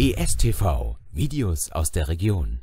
ES-TV, Videos aus der Region.